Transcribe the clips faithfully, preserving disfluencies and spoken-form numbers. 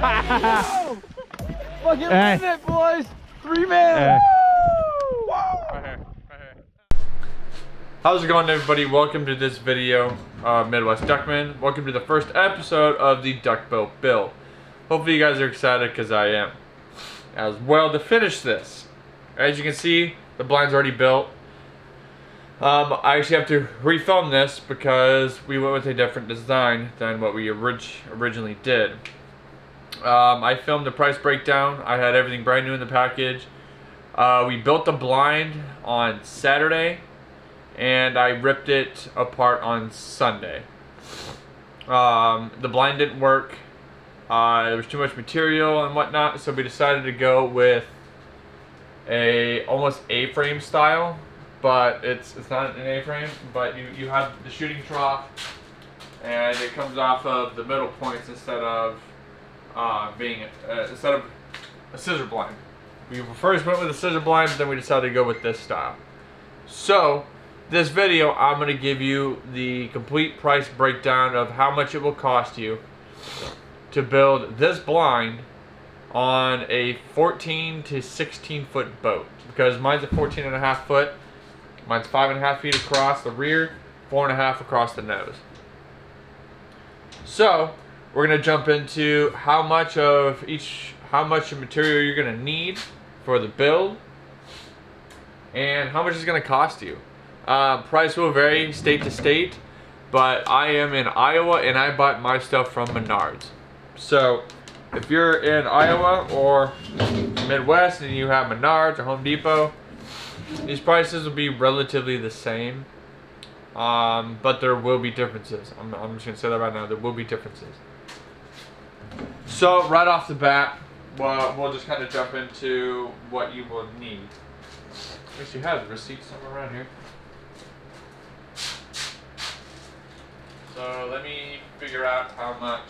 Fucking hey. Win it, boys! Three man! Hey. Woo! Right here. Right here. How's it going, everybody? Welcome to this video, uh, Midwest DuckMen. Welcome to the first episode of the Duck Bill Build. Hopefully you guys are excited, because I am. As well, to finish this. As you can see, the blind's already built. Um, I actually have to refilm this because we went with a different design than what we orig originally did. Um, I filmed the price breakdown. I had everything brand new in the package. Uh, we built the blind on Saturday, and I ripped it apart on Sunday. Um, the blind didn't work. Uh, there was too much material and whatnot, so we decided to go with a almost A-frame style, but it's it's not an A-frame. But you you have the shooting trough, and it comes off of the middle points instead of. Uh, being uh, instead of a scissor blind. We first went with a scissor blind, but then we decided to go with this style. So this video, I'm going to give you the complete price breakdown of how much it will cost you to build this blind on a fourteen to sixteen foot boat, because mine's a fourteen and a half foot. Mine's five and a half feet across the rear, four and a half across the nose. So we're gonna jump into how much of each, how much material you're gonna need for the build, and how much it's gonna cost you. Uh, price will vary state to state, but I am in Iowa and I bought my stuff from Menards. So if you're in Iowa or Midwest and you have Menards or Home Depot, these prices will be relatively the same, um, but there will be differences. I'm, I'm just gonna say that right now. There will be differences. So right off the bat, well, we'll just kind of jump into what you will need. At least you have the receipt somewhere around here. So let me figure out how much.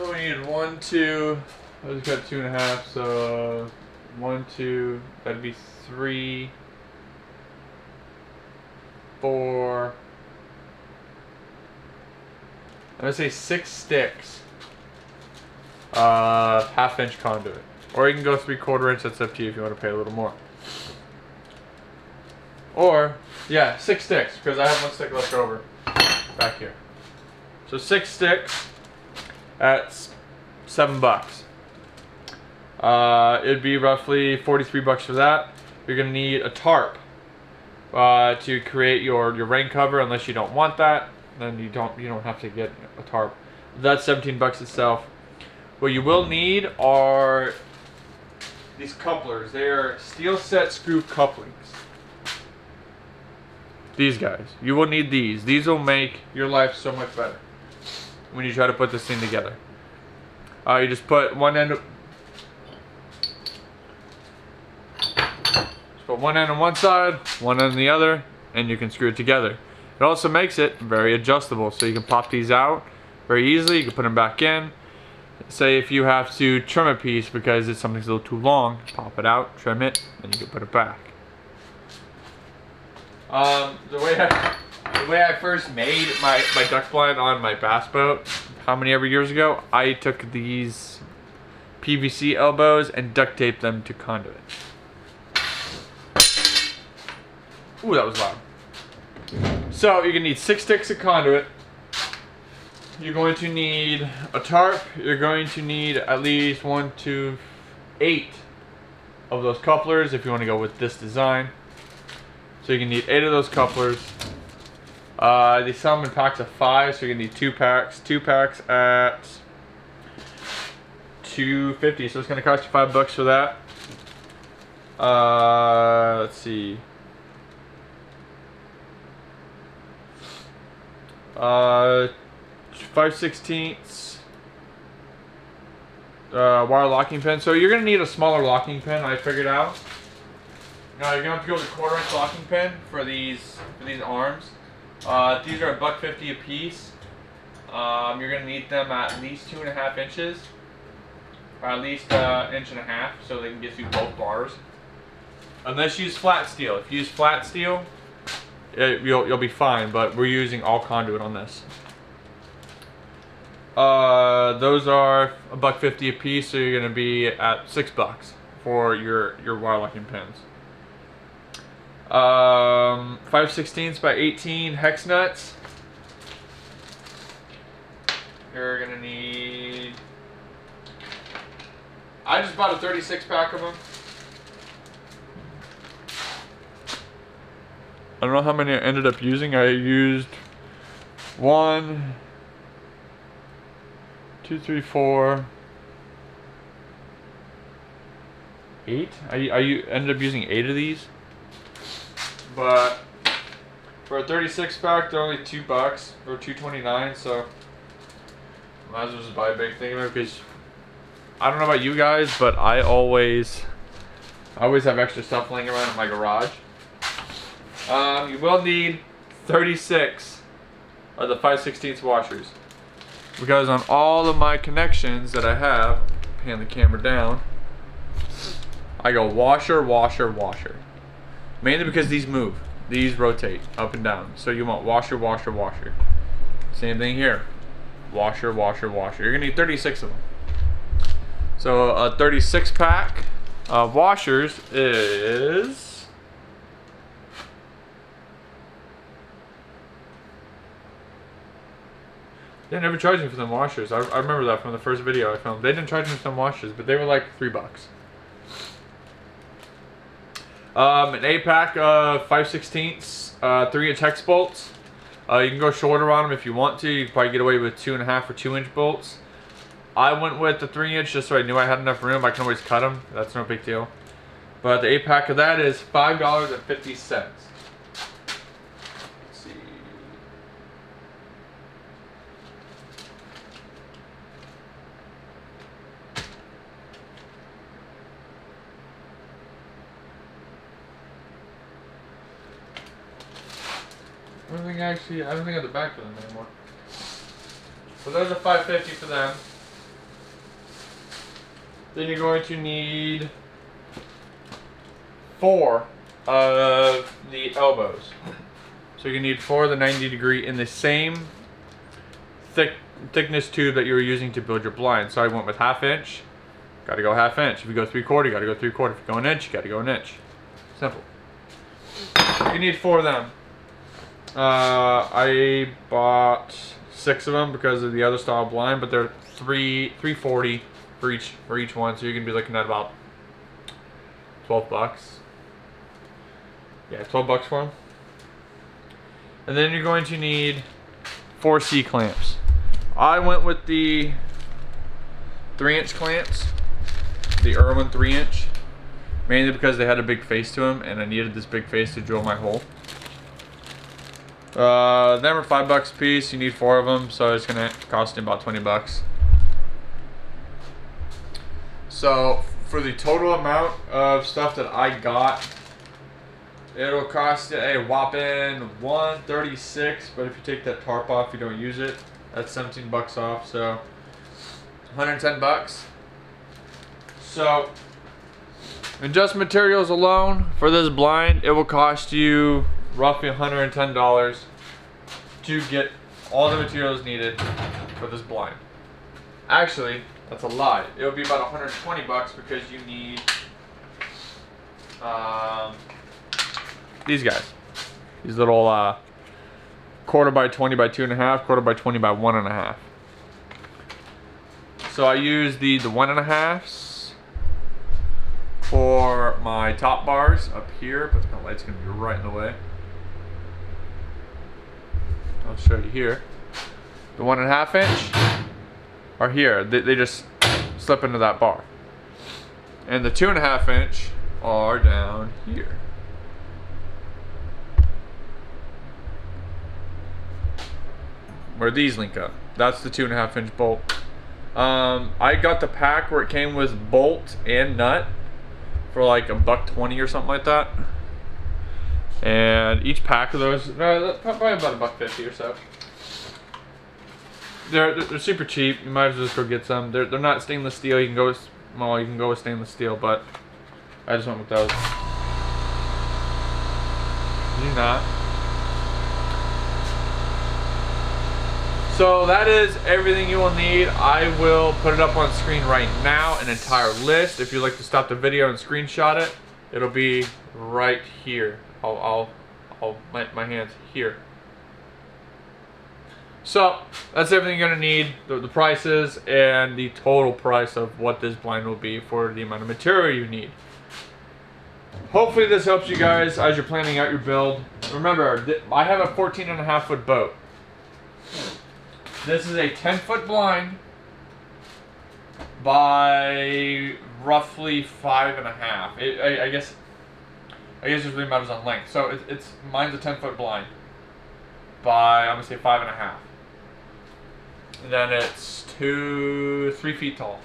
Oh, we need one, two. I just got two and a half, so one, two. That'd be three, four. I'm gonna say six sticks of half inch conduit. Or you can go three quarter inch, that's up to you if you want to pay a little more. Or, yeah, six sticks, because I have one stick left over back here. So six sticks at seven bucks. Uh, it'd be roughly forty-three bucks for that. You're gonna need a tarp uh, to create your, your rain cover, unless you don't want that. Then you don't you don't have to get a tarp. That's seventeen bucks itself. What you will need are these couplers. They are steel set screw couplings. These guys. You will need these. These will make your life so much better when you try to put this thing together. Uh, you just put one end of, just put one end on one side, one end on the other, and you can screw it together. It also makes it very adjustable, so you can pop these out very easily. You can put them back in. Say if you have to trim a piece because it's something's a little too long, pop it out, trim it, and you can put it back. Um, the way I, the way I first made my, my duck blind on my bass boat, how many ever years ago, I took these P V C elbows and duct taped them to conduit. Ooh, that was loud. So you're going to need six sticks of conduit, you're going to need a tarp, you're going to need at least one, two, eight of those couplers if you want to go with this design. So you're going to need eight of those couplers. Uh, they sell them in packs of five, so you're going to need two packs. Two packs at two fifty, so it's going to cost you five bucks for that. Uh, let's see. Uh, five sixteenths uh, wire locking pin. So you're going to need a smaller locking pin, I figured out. Now you're going to have to go with a quarter inch locking pin for these for these arms. Uh, these are a buck fifty a piece. Um, you're going to need them at least two and a half inches, or at least an inch and a half, so they can get through both bars. Unless you use flat steel. If you use flat steel, It, you'll, you'll be fine, but we're using all conduit on this. Uh, those are a buck fifty a piece, so you're gonna be at six bucks for your your wire-locking pins. Um, five sixteenths by eighteen hex nuts. You're gonna need. I just bought a thirty-six pack of them. I don't know how many I ended up using. I used one, two, three, four, eight. I, I ended up using eight of these. But for a thirty-six pack, they're only two bucks or two twenty-nine. So might as well just buy a big thing because I don't know about you guys, but I always, I always have extra stuff laying around in my garage. Um, you will need thirty-six of the five sixteenths washers, because on all of my connections that I have, pan the camera down, I go washer, washer, washer. Mainly because these move, these rotate up and down. So you want washer, washer, washer. Same thing here, washer, washer, washer. You're gonna need thirty-six of them. So a thirty-six pack of washers is they never charged me for them washers. I, I remember that from the first video I filmed. They didn't charge me for some washers, but they were like three bucks. Um, an eight pack of five sixteenths, uh, three inch hex bolts. Uh, you can go shorter on them if you want to. You can probably get away with two and a half or two inch bolts. I went with the three inch just so I knew I had enough room. I can always cut them. That's no big deal. But the eight pack of that is five dollars and fifty cents. I don't think actually, I don't think I have the back for them anymore. So there's a five fifty for them. Then you're going to need four of the elbows. So you need four of the ninety degree in the same thick thickness tube that you were using to build your blind. So I went with half inch, gotta go half inch. If you go three quarter, you gotta go three quarter. If you go an inch, you gotta go an inch. Simple. You need four of them. Uh, I bought six of them because of the other style blind, but they're three three forty for each for each one, so you're gonna be looking at about twelve bucks. Yeah, twelve bucks for them. And then you're going to need four C clamps. I went with the three inch clamps, the Irwin three inch, mainly because they had a big face to them, and I needed this big face to drill my hole. Uh, them are five bucks a piece. You need four of them, so it's gonna cost you about twenty bucks. So for the total amount of stuff that I got, it'll cost you a whopping one thirty-six. But if you take that tarp off, you don't use it. That's seventeen bucks off, so one hundred ten bucks. So, and just materials alone for this blind, it will cost you roughly one hundred ten dollars to get all the materials needed for this blind. Actually, that's a lie. It would be about one hundred twenty bucks because you need um, these guys. These little uh, quarter by twenty by two and a half, quarter by twenty by one and a half. So I use the the one and a halfs for my top bars up here, but the light's gonna be right in the way. I'll show you here. The one and a half inch are here. They, they just slip into that bar. And the two and a half inch are down here. Where these link up. That's the two and a half inch bolt. Um, I got the pack where it came with bolt and nut for like a buck twenty or something like that. And each pack of those, no, probably about a buck fifty or so. They're, they're they're super cheap. You might as well just go get some. They're they're not stainless steel. You can go with, well, you can go with stainless steel, but I just went with those. Do not. So that is everything you will need. I will put it up on screen right now, an entire list. If you'd like to stop the video and screenshot it, it'll be right here. I'll, I'll, I'll my, my hands here. So that's everything you're gonna need, the, the prices and the total price of what this blind will be for the amount of material you need. Hopefully this helps you guys as you're planning out your build. Remember, I have a fourteen and a half foot boat. This is a ten foot blind by roughly five and a half. It, I, I guess, I guess it really matters on length. So it, it's mine's a ten foot blind by, I'm gonna say five and a half. And then it's two, three feet tall.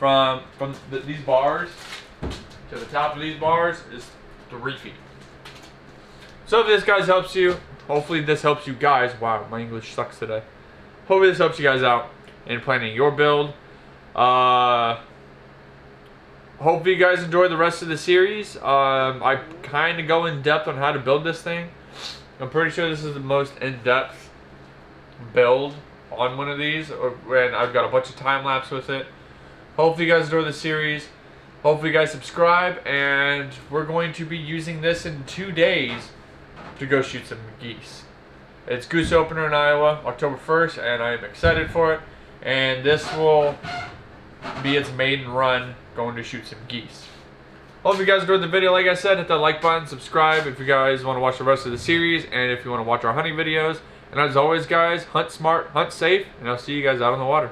From from the, these bars to the top of these bars is three feet. So if this guys helps you, hopefully this helps you guys. Wow, my English sucks today. Hopefully this helps you guys out in planning your build. Uh, hope you guys enjoy the rest of the series. Um, I kind of go in depth on how to build this thing. I'm pretty sure this is the most in-depth build on one of these, or, and I've got a bunch of time lapse with it. Hopefully you guys enjoy the series. Hopefully you guys subscribe, and we're going to be using this in two days to go shoot some geese. It's goose opener in Iowa, October first, and I am excited for it. And this will be its maiden run going to shoot some geese. Hope you guys enjoyed the video. Like I said, hit that like button, subscribe if you guys want to watch the rest of the series, and if you want to watch our hunting videos. And as always, guys, hunt smart, hunt safe, and I'll see you guys out on the water.